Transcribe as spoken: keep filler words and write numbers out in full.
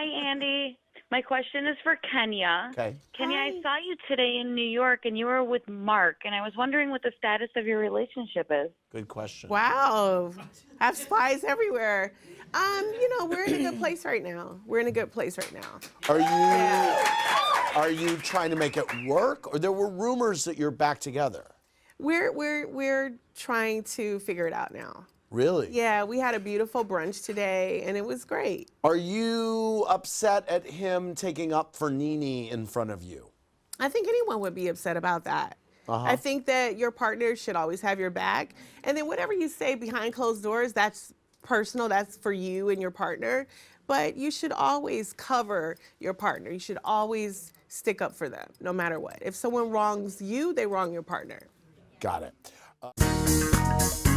Hi, Andy. My question is for Kenya. Okay. Kenya, hi. I saw you today in New York, and you were with Marc, and I was wondering what the status of your relationship is. Good question. Wow. I have spies everywhere. Um, you know, we're in a good place right now. We're in a good place right now. Are you yeah. Are you trying to make it work, or there were rumors that you're back together? We're we're we're trying to figure it out now. Really? Yeah, we had a beautiful brunch today, and it was great. Are you upset at him taking up for Nene in front of you? I think anyone would be upset about that. Uh-huh. I think that your partner should always have your back, and then whatever you say behind closed doors, that's personal, that's for you and your partner, but you should always cover your partner. You should always stick up for them, no matter what. If someone wrongs you, they wrong your partner. Got it. Uh